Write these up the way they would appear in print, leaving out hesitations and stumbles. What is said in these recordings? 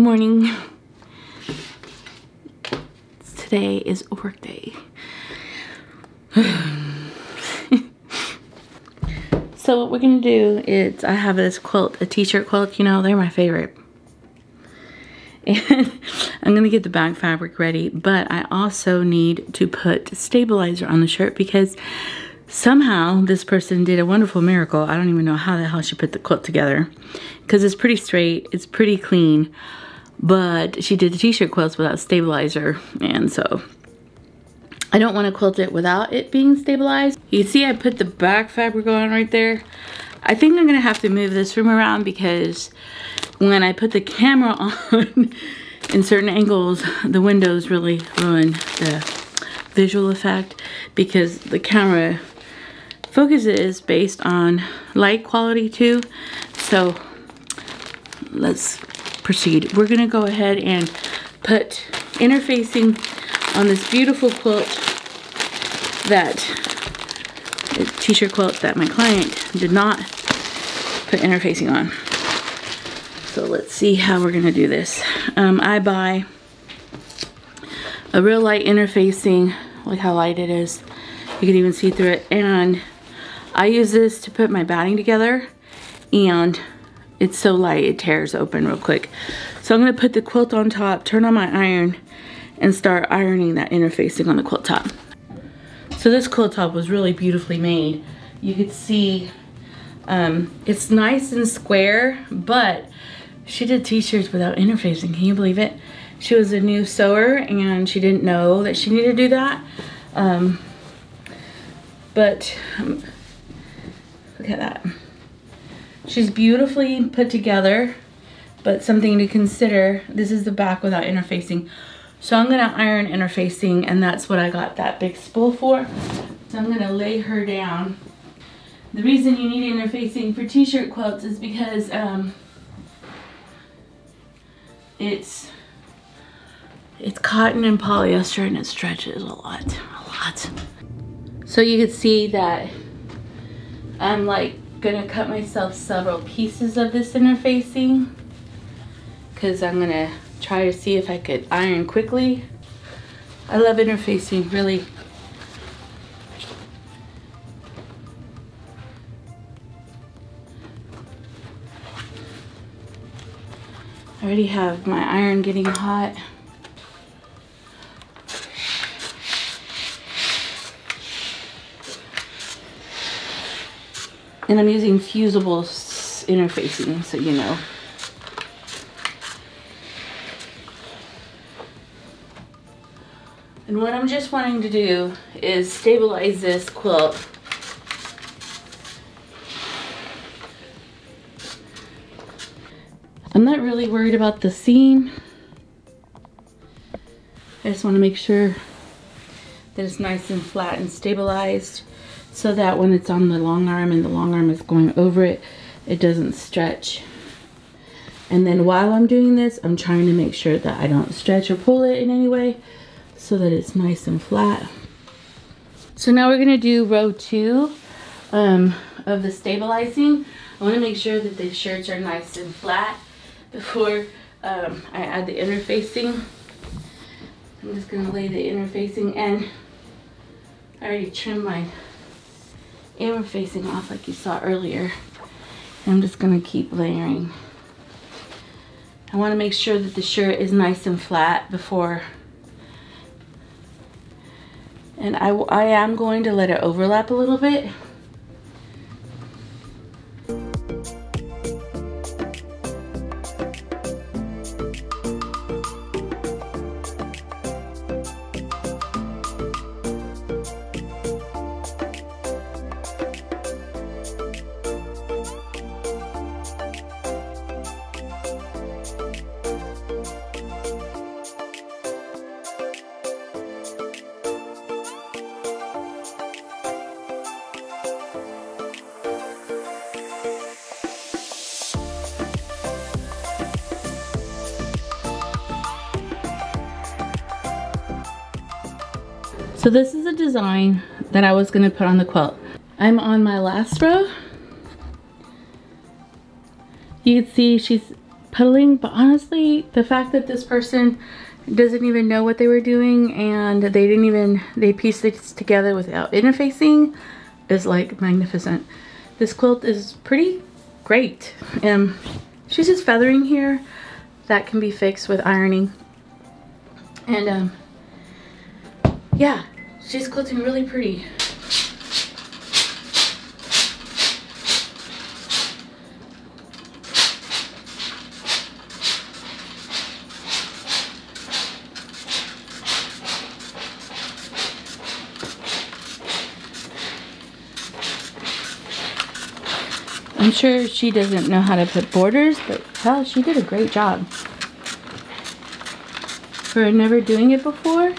Morning. Today is work day. So what we're gonna do is I have this quilt, a t-shirt quilt, you know, they're my favorite. And I'm gonna get the back fabric ready, but I also need to put stabilizer on the shirt because somehow this person did a wonderful miracle. I don't even know how the hell she put the quilt together because it's pretty straight, it's pretty clean, but she did the t-shirt quilts without stabilizer, and so I don't want to quilt it without it being stabilized. You see I put the back fabric on right there. I think I'm gonna have to move this room around because when I put the camera on in certain angles, the windows really ruin the visual effect because the camera focuses based on light quality too. So let's proceed. We're gonna go ahead and put interfacing on this beautiful quilt, that t-shirt quilt that my client did not put interfacing on. So let's see how we're gonna do this. I buy a real light interfacing, like how light it is, you can even see through it, and I use this to put my batting together, and it's so light it tears open real quick. So I'm gonna put the quilt on top, turn on my iron, and start ironing that interfacing on the quilt top. So this quilt top was really beautifully made. You could see it's nice and square, but she did t-shirts without interfacing, can you believe it? She was a new sewer and she didn't know that she needed to do that. But look at that. She's beautifully put together, but something to consider, this is the back without interfacing. So I'm gonna iron interfacing, and that's what I got that big spool for. So I'm gonna lay her down. The reason you need interfacing for t-shirt quilts is because it's cotton and polyester and it stretches a lot. So you can see that I'm like gonna cut myself several pieces of this interfacing because I'm gonna try to see if I could iron quickly. I love interfacing, really. I already have my iron getting hot. And I'm using fusible interfacing, so you know. And what I'm just wanting to do is stabilize this quilt. I'm not really worried about the seam. I just want to make sure that it's nice and flat and stabilized so that when it's on the long arm and the long arm is going over it, it doesn't stretch. And then while I'm doing this, I'm trying to make sure that I don't stretch or pull it in any way, so that it's nice and flat. So now we're gonna do row two of the stabilizing. I wanna make sure that the shirts are nice and flat before I add the interfacing. I'm just gonna lay the interfacing, and I already trimmed my interfacing off like you saw earlier. And I'm just gonna keep layering. I wanna make sure that the shirt is nice and flat before. And I am going to let it overlap a little bit. So this is a design that I was gonna put on the quilt. I'm on my last row. You can see she's puddling, but honestly, the fact that this person doesn't even know what they were doing and they pieced this together without interfacing is like magnificent. This quilt is pretty great. She's just feathering here. That can be fixed with ironing. And yeah, she's quilting really pretty. I'm sure she doesn't know how to put borders, but hell, she did a great job. For never doing it before.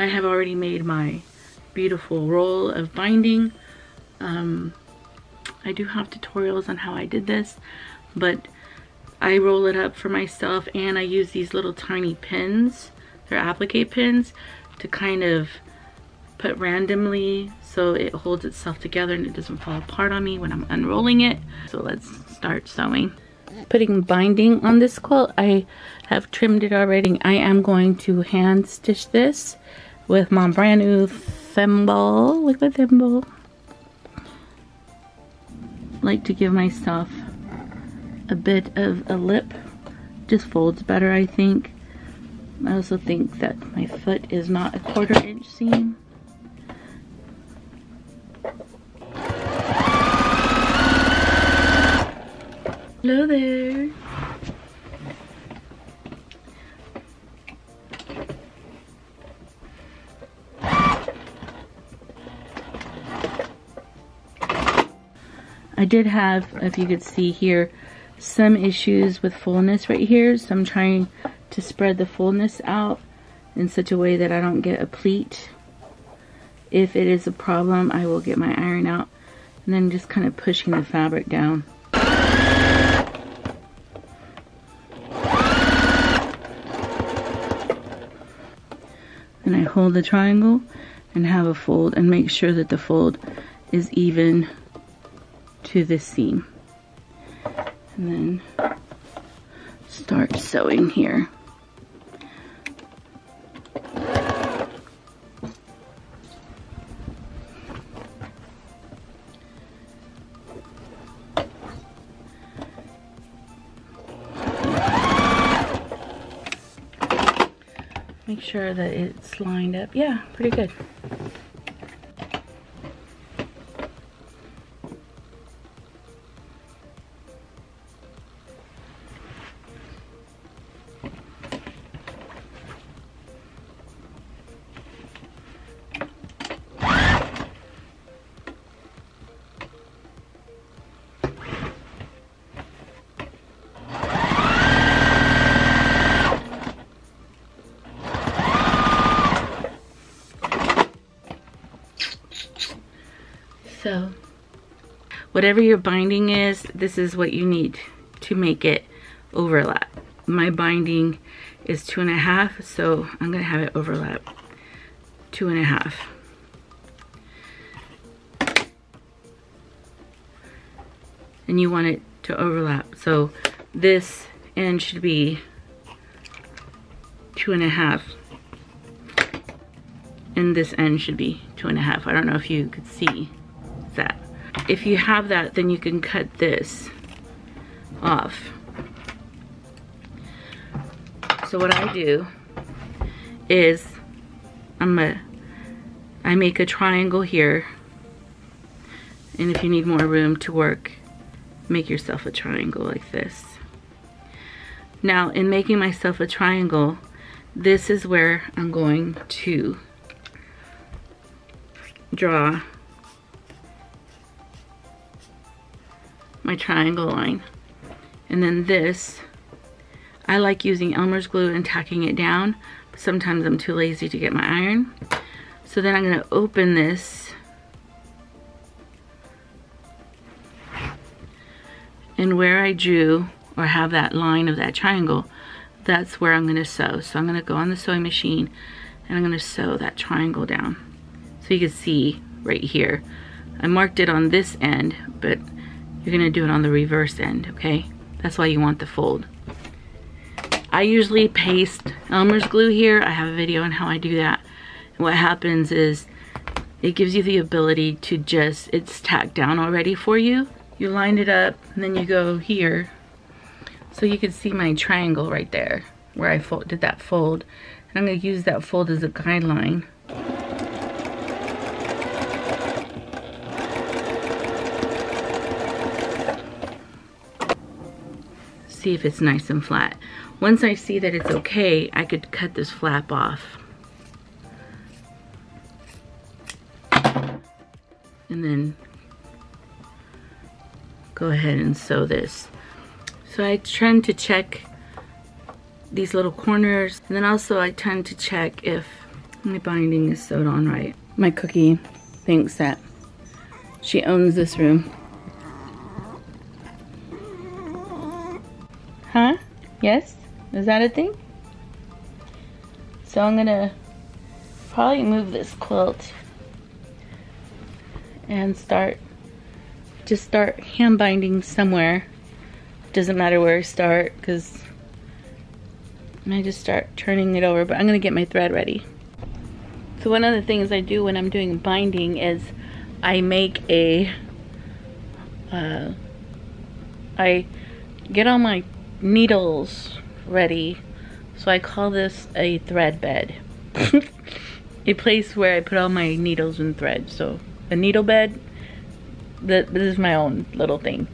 I have already made my beautiful roll of binding. I do have tutorials on how I did this, but I roll it up for myself, and I use these little tiny pins, they're applique pins, to kind of put randomly so it holds itself together and it doesn't fall apart on me when I'm unrolling it. So let's start sewing. Putting binding on this quilt, I have trimmed it already. I am going to hand stitch this with my brand new thimble. Look at the thimble. I like to give myself a bit of a lip. Just folds better, I think. I also think that my foot is not a 1/4 inch seam. Hello there. I did have, if you could see here, some issues with fullness right here, so I'm trying to spread the fullness out in such a way that I don't get a pleat. If it is a problem, I will get my iron out and then just kind of pushing the fabric down. And I hold the triangle and have a fold and make sure that the fold is even to the seam, and then start sewing here. make sure that it's lined up. Yeah, pretty good. So whatever your binding is, this is what you need to make it overlap. My binding is 2.5, so I'm gonna have it overlap 2.5. And you want it to overlap. So this end should be 2.5. And this end should be 2.5. I don't know if you could see that. If you have that, then you can cut this off. So what I do is I make a triangle here, and if you need more room to work, make yourself a triangle like this. Now in making myself a triangle, this is where I'm going to draw my triangle line. And then this, I like using Elmer's glue and tacking it down, but sometimes I'm too lazy to get my iron. So then I'm going to open this and where I drew or have that line of that triangle, that's where I'm going to sew. So I'm going to go on the sewing machine and I'm going to sew that triangle down. So you can see right here, I marked it on this end, but you're gonna do it on the reverse end, okay? That's why you want the fold. I usually paste Elmer's glue here. I have a video on how I do that. And what happens is it gives you the ability to just, it's tacked down already for you. You line it up and then you go here. So you can see my triangle right there where I did that fold. And I'm gonna use that fold as a guideline. See if it's nice and flat. Once I see that it's okay, I could cut this flap off. And then go ahead and sew this. So I tend to check these little corners, and then also I tend to check if my binding is sewed on right. My cookie thinks that she owns this room. Huh? Yes? Is that a thing? So I'm gonna probably move this quilt and start hand binding somewhere. Doesn't matter where I start, because I just start turning it over, but I'm gonna get my thread ready. So one of the things I do when I'm doing binding is I make a I get all my needles ready. So I call this a thread bed. A place where I put all my needles and thread. So a needle bed. This is my own little thing.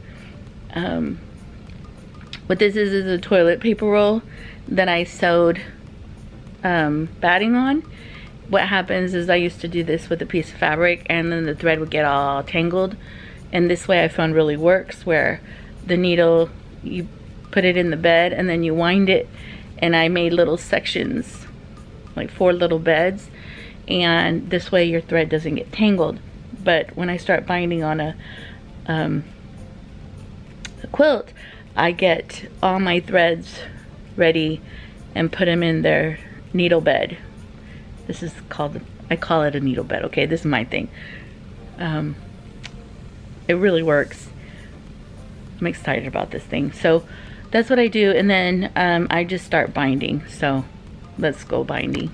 What this is a toilet paper roll that I sewed batting on. What happens is I used to do this with a piece of fabric and then the thread would get all tangled, and this way I found really works, where the needle, you put it in the bed and then you wind it, and I made little sections, like 4 little beds, and this way your thread doesn't get tangled. But when I start binding on a quilt, I get all my threads ready and put them in their needle bed. This is called, I call it a needle bed, okay? This is my thing. It really works. I'm excited about this thing. So that's what I do, and then I just start binding. So let's go binding.